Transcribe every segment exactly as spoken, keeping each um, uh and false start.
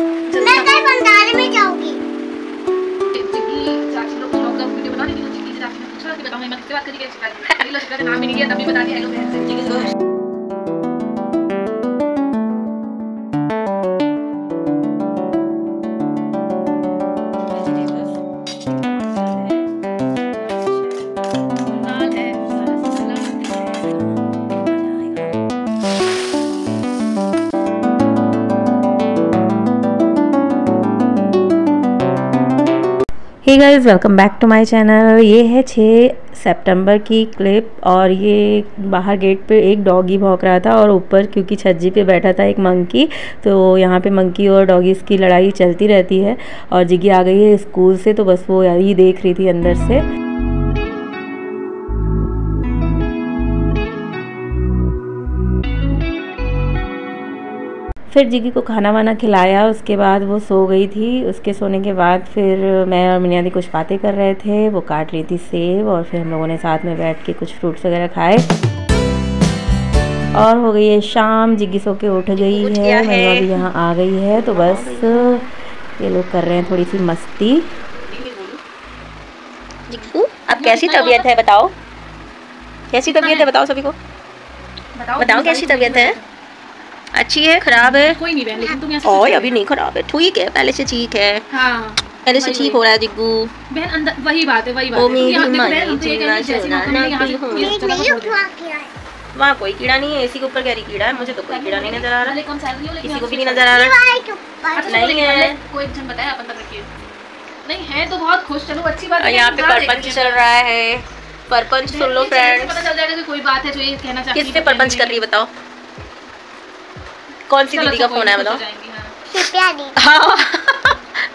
मैं कल भंडारे में जाऊंगी। Hey guys, welcome back to my channel. ये है छह सितंबर की क्लिप और ये बाहर गेट पे एक डॉगी भौंक रहा था और ऊपर क्योंकि छज्जी पे बैठा था एक मंकी, तो यहाँ पे मंकी और डॉगीज़ की लड़ाई चलती रहती है। और जिगी आ गई है स्कूल से, तो बस वो यही देख रही थी अंदर से। फिर जिगी को खाना वाना खिलाया, उसके बाद वो सो गई थी। उसके सोने के बाद फिर मैं और मिनियादी कुछ बातें कर रहे थे, वो काट रही थी सेब और फिर हम लोगों ने साथ में बैठ के कुछ फ्रूट्स वगैरह खाए। और हो गई है शाम, जिगी सो के उठ गई है, मैं भी यहाँ आ गई है। तो बस ये लोग कर रहे हैं थोड़ी सी मस्ती। अब कैसी तबीयत है बताओ, कैसी तबीयत है बताओ, सभी को बताओ कैसी तबीयत है। अच्छी है, खराब है, कोई नहीं बहन, लेकिन तुम यहाँ और अभी नहीं खराब है, ठीक है, पहले से ठीक है। हाँ, पहले से ठीक हो रहा है जिग्गू बहन, अंदर वही बात है, वही बात है। वहाँ कोई कीड़ा नहीं है, इसी के ऊपर गहरी कीड़ा है, मुझे तो कोई कीड़ा नहीं नजर आ रहा है, किसी को भी नहीं नजर आ रहा है। कोई बताया नहीं है तो बहुत खुश, चलो अच्छी बात है। यहाँ पे परपंच चल रहा है, परपंच सुन लो फ्रेंड, पता चल जाएगा कोई बात है जो ये कहना चाहिए। किससे परपंच कर रही है बताओ, कौन सी दीदी का फोन है बताओ। शिप्रा दीदी, हाँ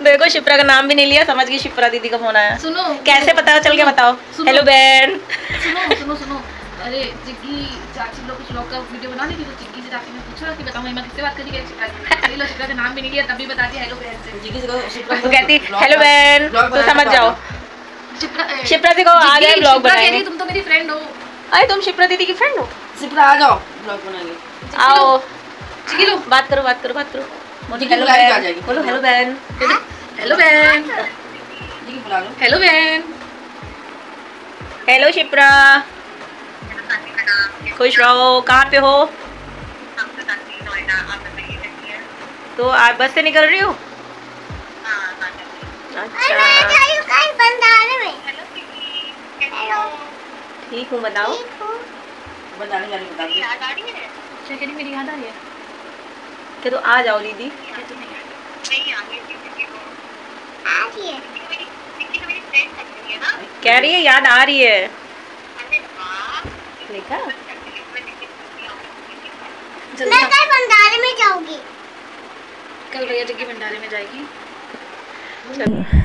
देखो शिप्रा का नाम भी नहीं लिया, समझ गई शिप्रा दीदी का फोन आया। सुनो कैसे पता चल गया बताओ। हेलो बहन, सुनो सुनो सुनो, अरे जिग्गी चाची लोग कुछ लोग का वीडियो बना रही थी, तो जिग्गी से चाची ने पूछा कि बताओ मैं किससे बात कर रही है। शिप्रा दीदी, हेलो, शिप्रा का नाम भी नहीं लिया, तभी बता दिया हेलो बहन से। जिग्गी से शिप्रा को कहती हेलो बहन, तो समझ जाओ शिप्रा, शिप्रा से कहो आ जाए ब्लॉग बनाएंगे। तुम तो मेरी फ्रेंड हो, अरे तुम शिप्रा दीदी की फ्रेंड हो, शिप्रा आ जाओ ब्लॉग बनाएंगे, आओ। हेलो, बात करो बात करो बात करो, मुझे हेलो बहन बोलो, हेलो बहन, हेलो बहन, हेलो बहन, हेलो शिप्रा, खुश रहो। कहाँ पे हो, तो आप बस से निकल रही हो। ठीक हूँ, बताओ मेरी याद आ रही है के, तो आ जाओ दीदी। कह रही है याद आ रही है, देखा मैं कल भंडारे में जाऊंगी, कल भैया जी भंडारे में जाएगी।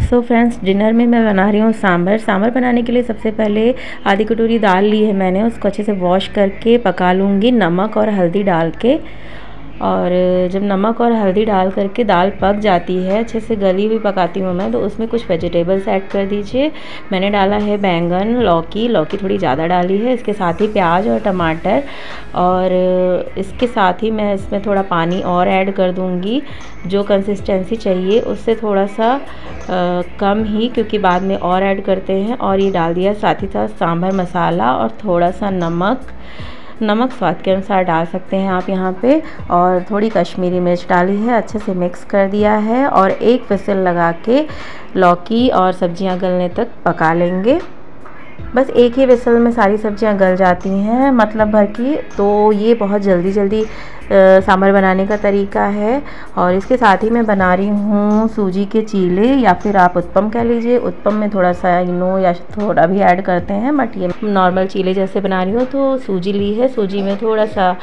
सो फ्रेंड्स, डिनर में मैं बना रही हूँ सांभर। सांभर बनाने के लिए सबसे पहले आधी कटोरी दाल ली है मैंने, उसको अच्छे से वॉश करके पका लूँगी नमक और हल्दी डाल के। और जब नमक और हल्दी डाल करके दाल पक जाती है, अच्छे से गली भी पकाती हूँ मैं, तो उसमें कुछ वेजिटेबल्स ऐड कर दीजिए। मैंने डाला है बैंगन, लौकी, लौकी थोड़ी ज़्यादा डाली है, इसके साथ ही प्याज और टमाटर, और इसके साथ ही मैं इसमें थोड़ा पानी और ऐड कर दूँगी। जो कंसिस्टेंसी चाहिए उससे थोड़ा सा आ, कम ही, क्योंकि बाद में और ऐड करते हैं। और ये डाल दिया, साथ ही साथ सांभर मसाला और थोड़ा सा नमक, नमक स्वाद के अनुसार डाल सकते हैं आप यहाँ पे, और थोड़ी कश्मीरी मिर्च डाली है, अच्छे से मिक्स कर दिया है। और एक विसल लगा के लौकी और सब्जियाँ गलने तक पका लेंगे। बस एक ही विसल में सारी सब्जियाँ गल जाती हैं, मतलब भर की। तो ये बहुत जल्दी जल्दी सांभर बनाने का तरीका है। और इसके साथ ही मैं बना रही हूँ सूजी के चीले, या फिर आप उत्पम कह लीजिए। उत्पम में थोड़ा सा इनो या थोड़ा भी ऐड करते हैं, बट ये नॉर्मल चीले जैसे बना रही हूँ। तो सूजी ली है, सूजी में थोड़ा सा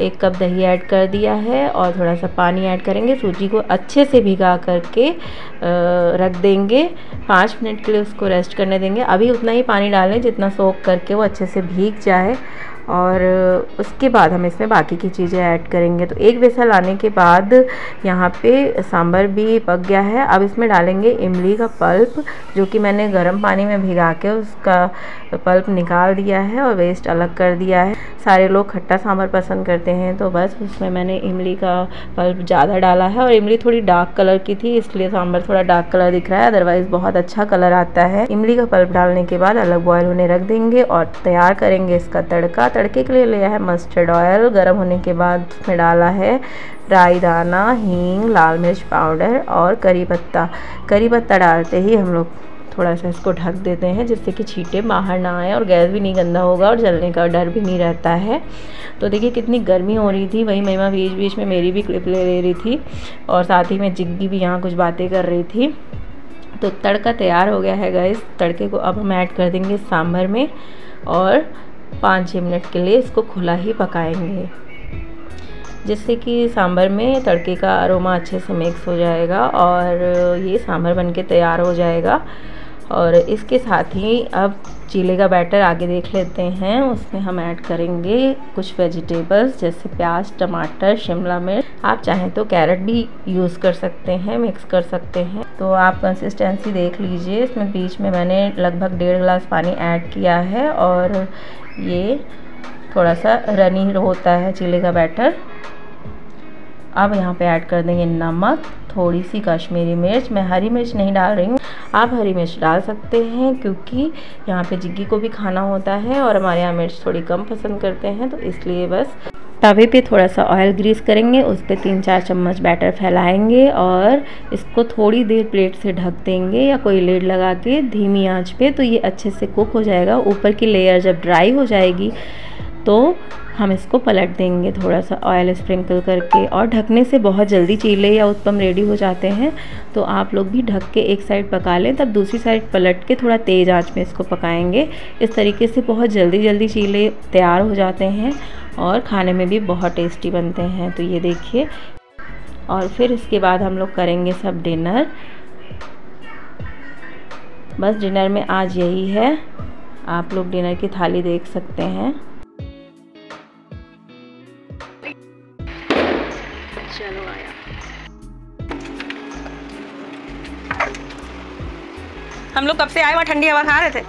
एक कप दही ऐड कर दिया है और थोड़ा सा पानी ऐड करेंगे। सूजी को अच्छे से भिगा करके रख देंगे, पाँच मिनट के लिए उसको रेस्ट करने देंगे। अभी उतना ही पानी डालें जितना सोख करके वो अच्छे से भीग जाए। और उसके बाद हम इसमें बाकी की चीज़ें ऐड करेंगे। तो एक बेसल आने के बाद यहाँ पे सांभर भी पक गया है। अब इसमें डालेंगे इमली का पल्प, जो कि मैंने गर्म पानी में भिगा के उसका पल्प निकाल दिया है और वेस्ट अलग कर दिया है। सारे लोग खट्टा सांभर पसंद करते हैं, तो बस उसमें मैंने इमली का पल्प ज़्यादा डाला है। और इमली थोड़ी डार्क कलर की थी, इसलिए सांभर थोड़ा डार्क कलर दिख रहा है, अदरवाइज़ बहुत अच्छा कलर आता है। इमली का पल्प डालने के बाद अलग बॉयल होने रख देंगे और तैयार करेंगे इसका तड़का। तड़के के लिए लिया है मस्टर्ड ऑयल, गर्म होने के बाद उसमें डाला है राई दाना, हींग, लाल मिर्च पाउडर और करी पत्ता। करी पत्ता डालते ही हम लोग थोड़ा सा इसको ढक देते हैं, जिससे कि छींटे बाहर ना आए और गैस भी नहीं गंदा होगा और जलने का डर भी नहीं रहता है। तो देखिए कितनी गर्मी हो रही थी, वही महिमा बीच बीच में मेरी भी क्लिप ले ले रही थी और साथ ही में जिग्गी भी यहाँ कुछ बातें कर रही थी। तो तड़का तैयार हो गया है गाइस। तड़के को अब हम ऐड कर देंगे सांभर में और पाँच छः मिनट के लिए इसको खुला ही पकाएंगे, जिससे कि सांभर में तड़के का अरोमा अच्छे से मिक्स हो जाएगा और ये सांभर बनके तैयार हो जाएगा। और इसके साथ ही अब चीले का बैटर आगे देख लेते हैं। उसमें हम ऐड करेंगे कुछ वेजिटेबल्स, जैसे प्याज, टमाटर, शिमला मिर्च, आप चाहें तो कैरेट भी यूज़ कर सकते हैं, मिक्स कर सकते हैं। तो आप कंसिस्टेंसी देख लीजिए। इसमें बीच में मैंने लगभग डेढ़ गिलास पानी ऐड किया है और ये थोड़ा सा रनी होता है चीले का बैटर। अब यहाँ पे ऐड कर देंगे नमक, थोड़ी सी कश्मीरी मिर्च। मैं हरी मिर्च नहीं डाल रही हूँ, आप हरी मिर्च डाल सकते हैं, क्योंकि यहाँ पे जिग्गी को भी खाना होता है और हमारे यहाँ मिर्च थोड़ी कम पसंद करते हैं, तो इसलिए बस तवे पे थोड़ा सा ऑयल ग्रीस करेंगे, उस पर तीन चार चम्मच बैटर फैलाएंगे और इसको थोड़ी देर प्लेट से ढक देंगे या कोई लेड लगा के धीमी आँच पर, तो ये अच्छे से कुक हो जाएगा। ऊपर की लेयर जब ड्राई हो जाएगी तो हम इसको पलट देंगे थोड़ा सा ऑयल स्प्रिंकल करके, और ढकने से बहुत जल्दी चीले या उत्पम रेडी हो जाते हैं। तो आप लोग भी ढक के एक साइड पका लें, तब दूसरी साइड पलट के थोड़ा तेज़ आंच में इसको पकाएंगे। इस तरीके से बहुत जल्दी जल्दी चीले तैयार हो जाते हैं और खाने में भी बहुत टेस्टी बनते हैं। तो ये देखिए, और फिर इसके बाद हम लोग करेंगे सब डिनर। बस डिनर में आज यही है, आप लोग डिनर की थाली देख सकते हैं। चलो आया, हम लोग कब से आए, वहाँ ठंडी हवा खा रहे थे।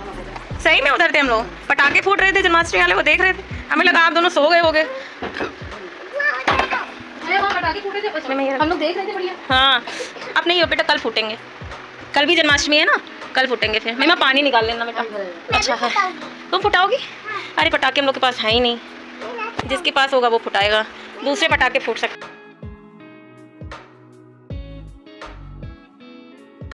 सही में उधर थे हम लोग, पटाखे फूट रहे थे, जन्माष्टमी वाले वो देख रहे थे। हमें लगा आप दोनों सो गए हो गए। हाँ अब नहीं हो बेटा, कल फूटेंगे, कल भी जन्माष्टमी है ना, कल फूटेंगे। फिर महिमा पानी निकाल लेना बेटा। अच्छा है, तुम फुटाओगी? अरे पटाखे हम लोग के पास है ही नहीं, जिसके पास होगा वो फुटाएगा, दूसरे पटाखे फूट सकते।